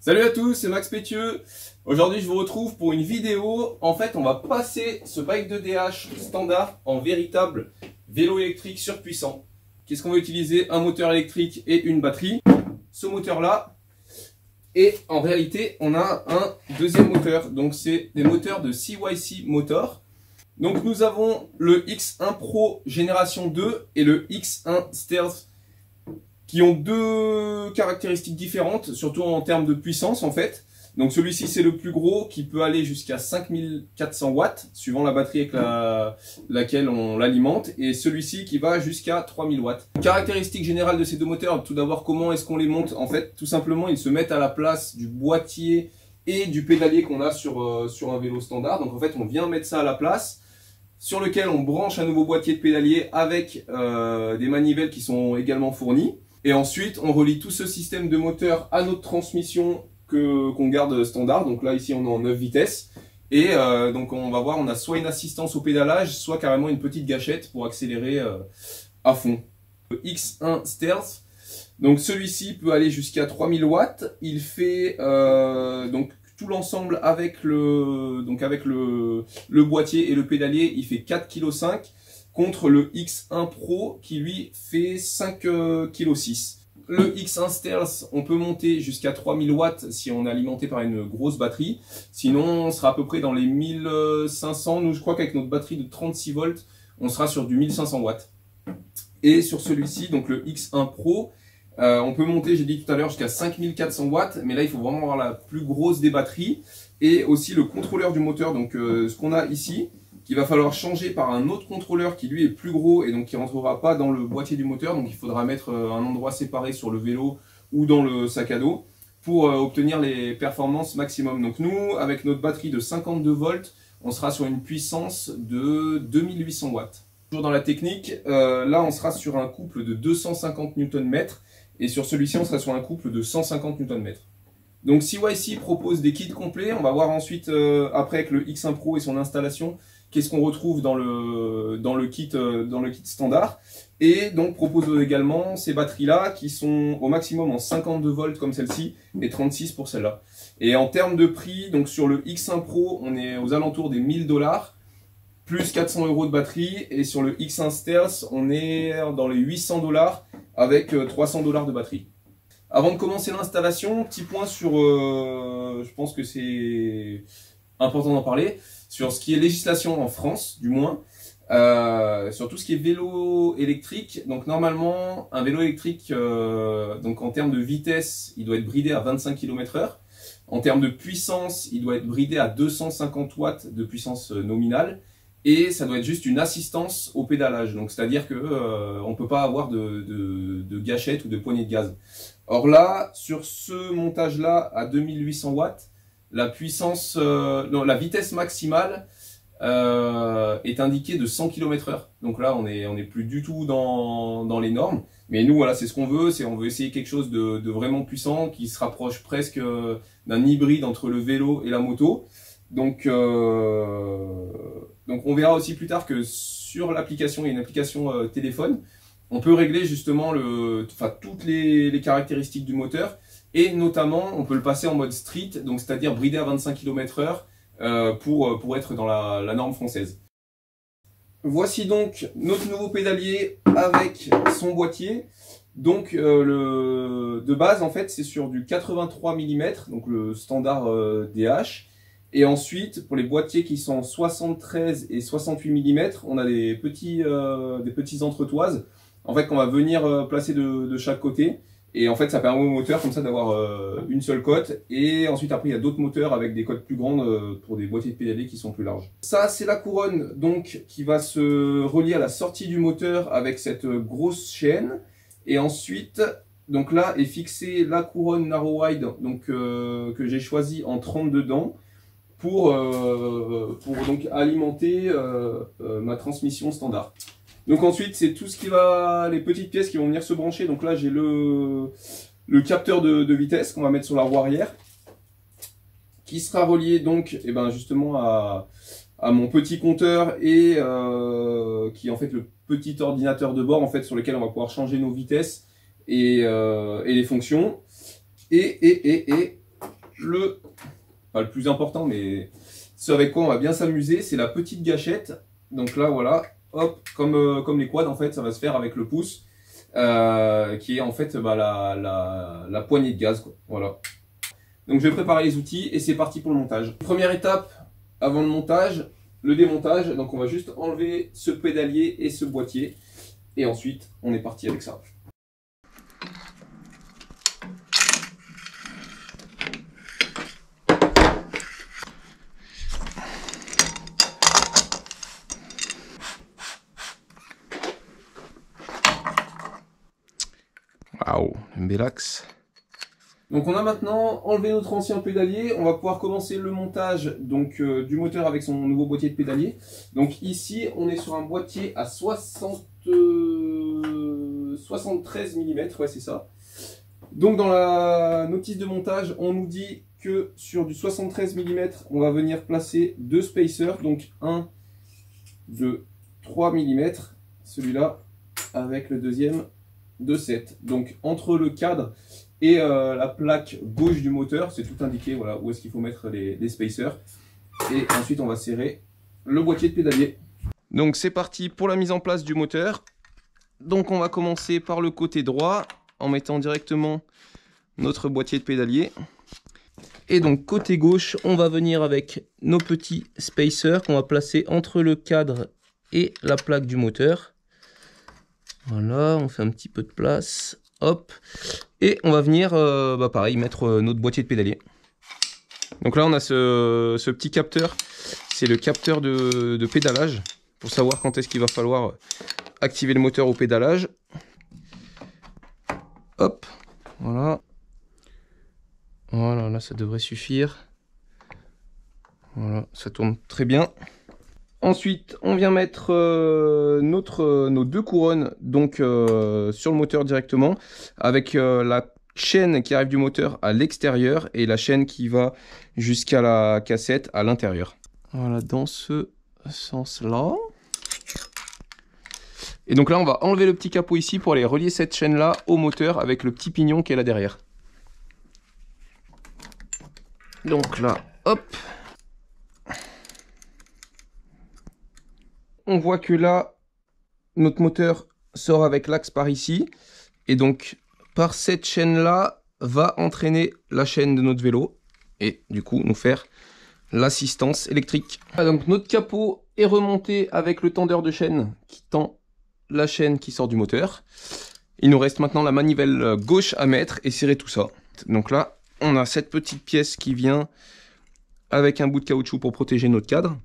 Salut à tous, c'est Max Peythieu. Aujourd'hui je vous retrouve pour une vidéo. En fait on va passer ce bike de DH standard en véritable vélo électrique surpuissant. Qu'est-ce qu'on va utiliser? Un moteur électrique et une batterie. Ce moteur là. Et en réalité on a un deuxième moteur. Donc c'est des moteurs de CYC Motor. Donc nous avons le X1 Pro Génération 2 et le X1 Stealth, qui ont deux caractéristiques différentes, surtout en termes de puissance en fait. Donc celui-ci c'est le plus gros, qui peut aller jusqu'à 5400 watts, suivant la batterie avec laquelle on l'alimente, et celui-ci qui va jusqu'à 3000 watts. Caractéristique générale de ces deux moteurs, tout d'abord comment est-ce qu'on les monte en fait? Tout simplement ils se mettent à la place du boîtier et du pédalier qu'on a sur un vélo standard. Donc en fait on vient mettre ça à la place, sur lequel on branche un nouveau boîtier de pédalier avec des manivelles qui sont également fournies. Et ensuite, on relie tout ce système de moteur à notre transmission qu'on garde standard. Donc là, ici, on est en 9 vitesses. Et donc, on va voir, on a soit une assistance au pédalage, soit carrément une petite gâchette pour accélérer à fond. Le X1 Stealth, donc celui-ci peut aller jusqu'à 3000 watts. Il fait donc tout l'ensemble avec le boîtier et le pédalier, il fait 4,5 kg. Contre le X1 Pro qui lui fait 5,6 kg. Le X1 Stealth, on peut monter jusqu'à 3000 watts si on est alimenté par une grosse batterie. Sinon, on sera à peu près dans les 1500. Nous, je crois qu'avec notre batterie de 36 volts, on sera sur du 1500 watts. Et sur celui-ci, donc le X1 Pro, on peut monter, j'ai dit tout à l'heure, jusqu'à 5400 watts. Mais là, il faut vraiment avoir la plus grosse des batteries. Et aussi le contrôleur du moteur, donc ce qu'on a ici, qu'il va falloir changer par un autre contrôleur qui lui est plus gros et donc qui rentrera pas dans le boîtier du moteur. Donc il faudra mettre un endroit séparé sur le vélo ou dans le sac à dos pour obtenir les performances maximum. Donc nous, avec notre batterie de 52 volts, on sera sur une puissance de 2800 watts. Toujours dans la technique, là on sera sur un couple de 250 Nm et sur celui-ci on sera sur un couple de 150 Nm. Donc CYC propose des kits complets. On va voir ensuite, après, avec le X1 Pro et son installation, qu'est-ce qu'on retrouve dans le kit standard. Et donc propose également ces batteries-là qui sont au maximum en 52 volts comme celle-ci et 36 pour celle-là. Et en termes de prix, donc sur le X1 Pro, on est aux alentours des 1000 $, plus 400 € de batterie. Et sur le X1 Stealth, on est dans les 800 $ avec 300 $ de batterie. Avant de commencer l'installation, petit point sur, je pense que c'est important d'en parler, sur ce qui est législation en France, du moins, sur tout ce qui est vélo électrique. Donc normalement, un vélo électrique, donc en termes de vitesse, il doit être bridé à 25 km/h. En termes de puissance, il doit être bridé à 250 watts de puissance nominale. Et ça doit être juste une assistance au pédalage, donc c'est-à-dire que on peut pas avoir de gâchette ou de poignée de gaz. Or là, sur ce montage-là à 2800 watts, la puissance, non, la vitesse maximale est indiquée de 100 km/h. Donc là, on est plus du tout dans les normes. Mais nous, voilà, c'est ce qu'on veut, c'est on veut essayer quelque chose de vraiment puissant qui se rapproche presque d'un hybride entre le vélo et la moto. Donc on verra aussi plus tard que sur l'application, il y a une application téléphone, on peut régler justement toutes les caractéristiques du moteur, et notamment on peut le passer en mode street, donc c'est-à-dire bridé à 25 km/h pour être dans la norme française. Voici donc notre nouveau pédalier avec son boîtier. Donc de base en fait c'est sur du 83 mm, donc le standard DH. Et ensuite, pour les boîtiers qui sont 73 et 68 mm, on a des petits entretoises, en fait, qu'on va venir placer de chaque côté. Et en fait, ça permet au moteur comme ça d'avoir une seule cote. Et ensuite, après, il y a d'autres moteurs avec des cotes plus grandes pour des boîtiers de pédalier qui sont plus larges. Ça, c'est la couronne donc qui va se relier à la sortie du moteur avec cette grosse chaîne. Et ensuite, donc là est fixée la couronne narrow wide, donc que j'ai choisi en 32 dents. Pour donc alimenter ma transmission standard. Donc ensuite c'est tout ce qui va, les petites pièces qui vont venir se brancher. Donc là j'ai le capteur de vitesse qu'on va mettre sur la roue arrière, qui sera relié donc justement à mon petit compteur et qui est en fait le petit ordinateur de bord en fait sur lequel on va pouvoir changer nos vitesses et les fonctions. Et le, pas le plus important, mais ce avec quoi on va bien s'amuser, c'est la petite gâchette. Donc là, voilà, hop, comme les quads, en fait, ça va se faire avec le pouce, qui est en fait bah, la poignée de gaz, quoi. Voilà. Donc je vais préparer les outils et c'est parti pour le montage. Première étape avant le montage, le démontage. Donc on va juste enlever ce pédalier et ce boîtier. Et ensuite, on est parti avec ça. Waouh, Bilox. Donc on a maintenant enlevé notre ancien pédalier, on va pouvoir commencer le montage donc, du moteur avec son nouveau boîtier de pédalier. Donc ici on est sur un boîtier à 73 mm, ouais c'est ça. Donc dans la notice de montage on nous dit que sur du 73 mm on va venir placer deux spacers, donc un de 3 mm, celui-là avec le deuxième de 7. Donc entre le cadre et la plaque gauche du moteur, c'est tout indiqué, voilà, où est-ce qu'il faut mettre les spacers. Et ensuite on va serrer le boîtier de pédalier. Donc c'est parti pour la mise en place du moteur. Donc on va commencer par le côté droit en mettant directement notre boîtier de pédalier. Et donc côté gauche, on va venir avec nos petits spacers qu'on va placer entre le cadre et la plaque du moteur. Voilà, on fait un petit peu de place. Hop, et on va venir, bah pareil, mettre notre boîtier de pédalier. Donc là, on a ce petit capteur, c'est le capteur de pédalage, pour savoir quand est-ce qu'il va falloir activer le moteur au pédalage. Hop, voilà. Voilà, là, ça devrait suffire. Voilà, ça tourne très bien. Ensuite, on vient mettre nos deux couronnes donc, sur le moteur directement avec la chaîne qui arrive du moteur à l'extérieur et la chaîne qui va jusqu'à la cassette à l'intérieur. Voilà, dans ce sens-là. Et donc là, on va enlever le petit capot ici pour aller relier cette chaîne-là au moteur avec le petit pignon qui est là derrière. Donc là, hop. On voit que là, notre moteur sort avec l'axe par ici. Et donc, par cette chaîne-là, va entraîner la chaîne de notre vélo. Et du coup, nous faire l'assistance électrique. Ah, donc, notre capot est remonté avec le tendeur de chaîne qui tend la chaîne qui sort du moteur. Il nous reste maintenant la manivelle gauche à mettre et serrer tout ça. Donc là, on a cette petite pièce qui vient avec un bout de caoutchouc pour protéger notre cadre.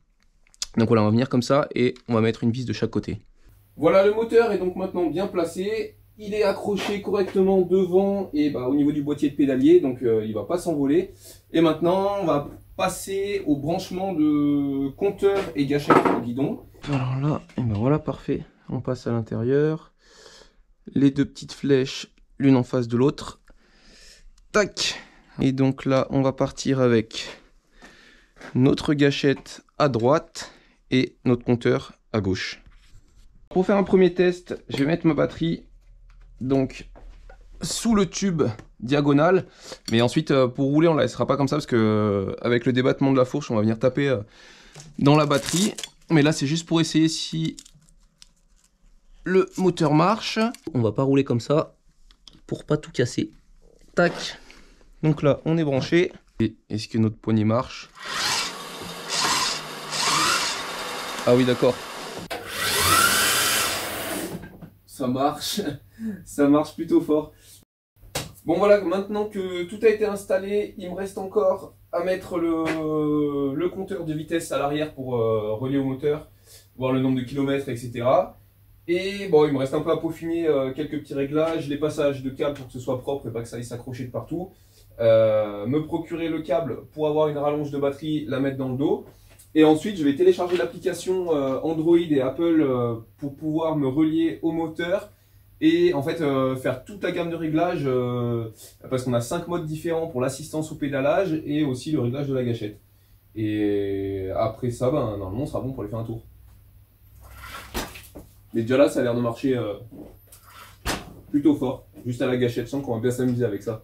Donc voilà, on va venir comme ça et on va mettre une vis de chaque côté. Voilà, le moteur est donc maintenant bien placé. Il est accroché correctement devant et bah, au niveau du boîtier de pédalier, donc il ne va pas s'envoler. Et maintenant, on va passer au branchement de compteur et gâchette au guidon. Alors là, et ben voilà, parfait. On passe à l'intérieur. Les deux petites flèches, l'une en face de l'autre. Tac! Et donc là, on va partir avec notre gâchette à droite et notre compteur à gauche. Pour faire un premier test, je vais mettre ma batterie donc sous le tube diagonal, mais ensuite pour rouler on la laissera pas comme ça parce que avec le débattement de la fourche on va venir taper dans la batterie, mais là c'est juste pour essayer si le moteur marche. On va pas rouler comme ça pour pas tout casser. Tac. Donc là on est branché. Est-ce que notre poignée marche? Ah oui, d'accord. Ça marche plutôt fort. Bon voilà, maintenant que tout a été installé, il me reste encore à mettre le compteur de vitesse à l'arrière pour relier au moteur, voir le nombre de kilomètres, etc. Et bon, il me reste un peu à peaufiner quelques petits réglages, les passages de câbles pour que ce soit propre et pas que ça aille s'accrocher de partout. Me procurer le câble pour avoir une rallonge de batterie, la mettre dans le dos. Et ensuite, je vais télécharger l'application Android et Apple pour pouvoir me relier au moteur et en fait faire toute la gamme de réglages parce qu'on a 5 modes différents pour l'assistance au pédalage et aussi le réglage de la gâchette. Et après ça, ben, normalement, on sera bon pour aller faire un tour. Mais déjà là, ça a l'air de marcher plutôt fort, juste à la gâchette, je sens qu'on va bien s'amuser avec ça.